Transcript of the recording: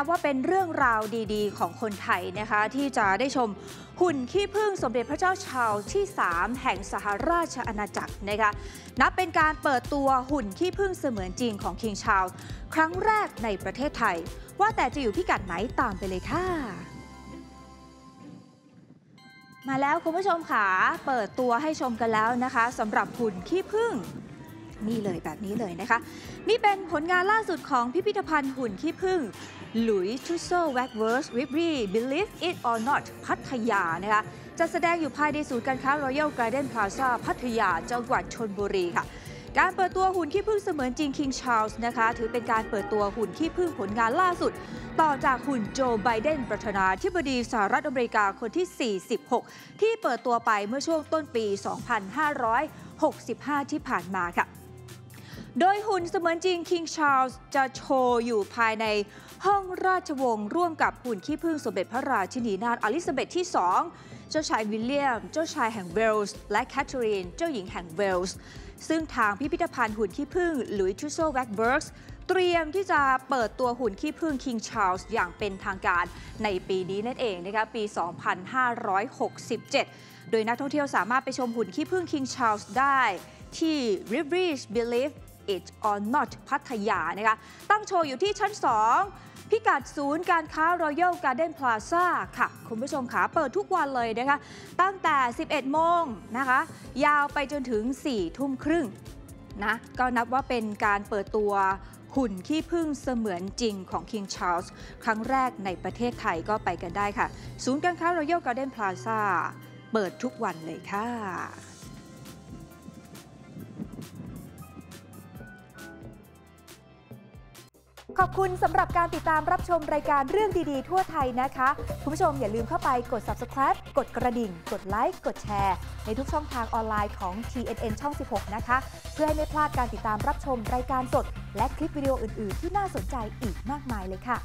นับว่าเป็นเรื่องราวดีๆของคนไทยนะคะที่จะได้ชมหุ่นขี้ผึ้งสมเด็จพระเจ้าชาร์ลส์ที่ 3 แห่งสหราชอาณาจักรนะคะนับเป็นการเปิดตัวหุ่นขี้ผึ้งเสมือนจริงของ King Charles ครั้งแรกในประเทศไทยว่าแต่จะอยู่พิกัดไหนตามไปเลยค่ะมาแล้วคุณผู้ชมค่ะเปิดตัวให้ชมกันแล้วนะคะสำหรับหุ่นขี้ผึ้งนี่เลยแบบนี้เลยนะคะนี่เป็นผลงานล่าสุดของพิพิธภัณฑ์หุ่นขี้ผึ้งหลุยส์ทูโซแวกเวิร์ส Ripley's Believe It or Not พัทยานะคะจะแสดงอยู่ภายในศูนย์การค้า Royal Garden Plaza พัทยาจังหวัดชลบุรีค่ะการเปิดตัวหุ่นขี้ผึ้งเสมือนจริง King Charles นะคะถือเป็นการเปิดตัวหุ่นขี้ผึ้งผลงานล่าสุดต่อจากหุ่นโจไบเดนประธานาธิบดีสหรัฐอเมริกาคนที่ 46 ที่เปิดตัวไปเมื่อช่วงต้นปี 2565 ที่ผ่านมาค่ะโดยหุ่นเสมือนจริง King Charles จะโชว์อยู่ภายในห้องราชวงศ์ร่วมกับหุ่นขี้ผึ้งสมเด็จพระราชินีนาถอลิซาเบธที่ 2 เจ้าชายวิลเลียมเจ้าชายแห่งเวลส์และแคทเธอรีนเจ้าหญิงแห่งเวลส์ซึ่งทางพิพิธภัณฑ์หุ่นขี้ผึ้งหลุยส์ทูโซแวกเบิร์กเตรียมที่จะเปิดตัวหุ่นขี้ผึ้ง King Charles อย่างเป็นทางการในปีนี้นั่นเองนะคะปี 2567 โดยนักท่องเที่ยวสามารถไปชมหุ่นขี้ผึ้ง King Charles ได้ที่ Ripley's Believe It or Not พัทยานะคะตั้งโชว์อยู่ที่ชั้น 2พิกัดศูนย์การค้า Royal Garden Plaza ค่ะคุณผู้ชมขาเปิดทุกวันเลยนะคะตั้งแต่ 11 โมงนะคะยาวไปจนถึง 4 ทุ่มครึ่งนะก็นับว่าเป็นการเปิดตัวหุ่นขี้ผึ้งเสมือนจริงของ King Charles ครั้งแรกในประเทศไทยก็ไปกันได้ค่ะศูนย์การค้า Royal Garden Plaza เปิดทุกวันเลยค่ะขอบคุณสำหรับการติดตามรับชมรายการเรื่องดีๆทั่วไทยนะคะคุณผู้ชมอย่าลืมเข้าไปกด Subscribe กดกระดิ่งกดไลค์กดแชร์ในทุกช่องทางออนไลน์ของ TNN ช่อง 16 นะคะเพื่อให้ไม่พลาดการติดตามรับชมรายการสดและคลิปวิดีโออื่นๆที่น่าสนใจอีกมากมายเลยค่ะ